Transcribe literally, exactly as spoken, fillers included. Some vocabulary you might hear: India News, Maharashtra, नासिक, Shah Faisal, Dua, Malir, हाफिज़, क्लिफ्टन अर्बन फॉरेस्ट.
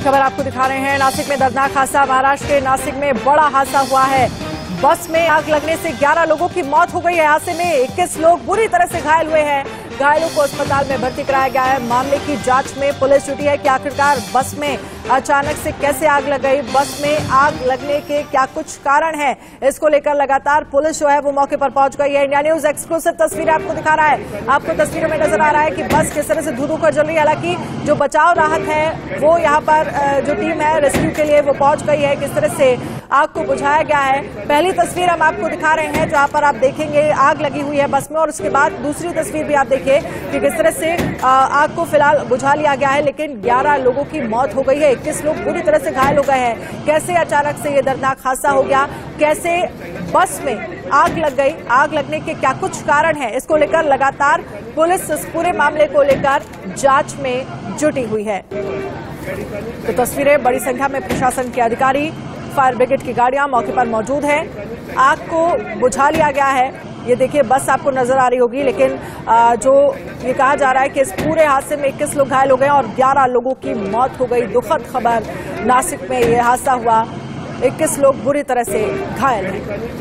खबर आपको दिखा रहे हैं। नासिक में दर्दनाक हादसा। महाराष्ट्र के नासिक में बड़ा हादसा हुआ है। बस में आग लगने से ग्यारह लोगों की मौत हो गई है। हादसे में इक्कीस लोग बुरी तरह से घायल हुए हैं। घायलों को अस्पताल में भर्ती कराया गया है। मामले की जांच में पुलिस जुटी है कि आखिरकार बस में अचानक से कैसे आग लग गई, बस में आग लगने के क्या कुछ कारण है, इसको लेकर लगातार पुलिस जो है वो मौके पर पहुंच गई है। इंडिया न्यूज एक्सक्लूसिव तस्वीरें आपको दिखा रहा है। आपको तस्वीरों में नजर आ रहा है कि बस किस तरह से धू धू कर जल रही है। हालांकि जो बचाव राहत है वो यहाँ पर जो टीम है रेस्क्यू के लिए वो पहुंच गई है। किस तरह से आग को बुझाया गया है, पहली तस्वीर हम आपको दिखा रहे हैं जहाँ पर आप देखेंगे आग लगी हुई है बस में, और उसके बाद दूसरी तस्वीर भी आप देखिए कि किस तरह से आग को फिलहाल बुझा लिया गया है। लेकिन ग्यारह लोगों की मौत हो गई है, इक्कीस लोग बुरी तरह से घायल हो गए हैं। कैसे अचानक से ये दर्दनाक हादसा हो गया, कैसे बस में आग लग गई, आग लगने के क्या कुछ कारण है, इसको लेकर लगातार पुलिस इस पूरे मामले को लेकर जांच में जुटी हुई है। तो तस्वीरें, बड़ी संख्या में प्रशासन के अधिकारी, फायर ब्रिगेड की गाड़ियां मौके पर मौजूद हैं। आग को बुझा लिया गया है। ये देखिए बस आपको नजर आ रही होगी। लेकिन जो ये कहा जा रहा है कि इस पूरे हादसे में इक्कीस लोग घायल हो गए और ग्यारह लोगों की मौत हो गई। दुखद खबर, नासिक में ये हादसा हुआ, इक्कीस लोग बुरी तरह से घायल हैं।